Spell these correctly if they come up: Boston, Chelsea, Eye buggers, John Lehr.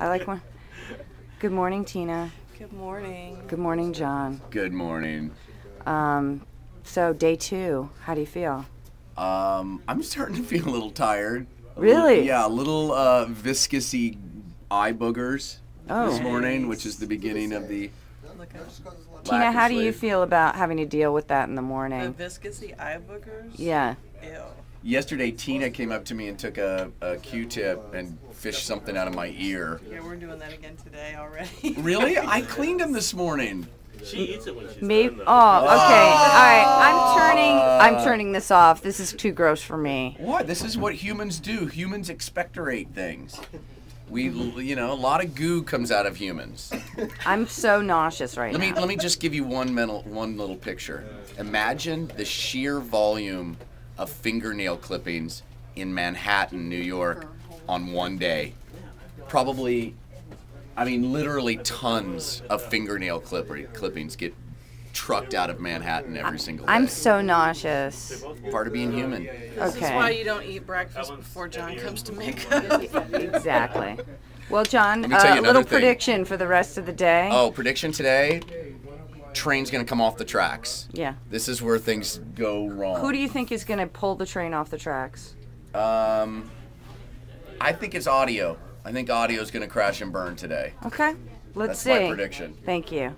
I like one. Good morning, Tina. Good morning. Good morning, John. Good morning. So day two, how do you feel? I'm starting to feel a little tired. Really? Yeah, a little viscousy eye buggers this morning, which is the beginning of the... Tina, how do you feel about having to deal with that in the morning? The viscousy eye boogers? Yeah. Ew. Yesterday, Tina came up to me and took a Q-tip and fished something out of my ear. Yeah, we're doing that again today already. Really? I cleaned them this morning. She eats it when she's done, though. Oh, okay. All right. I'm turning this off. This is too gross for me. What? This is what humans do. Humans expectorate things. We, you know, a lot of goo comes out of humans. I'm so nauseous right now. Let me just give you one little picture. Imagine the sheer volume of fingernail clippings in Manhattan, New York, on one day. Probably, I mean, literally tons of fingernail clippings get trucked out of Manhattan every single day. I'm so nauseous. Part of being human. Okay. This is why you don't eat breakfast before John comes to makeup. Exactly. Well, John, a little prediction for the rest of the day. Oh, prediction today? Train's going to come off the tracks. Yeah. This is where things go wrong. Who do you think is going to pull the train off the tracks? I think it's audio. I think audio is going to crash and burn today. Okay. Let's see. That's my prediction. Thank you.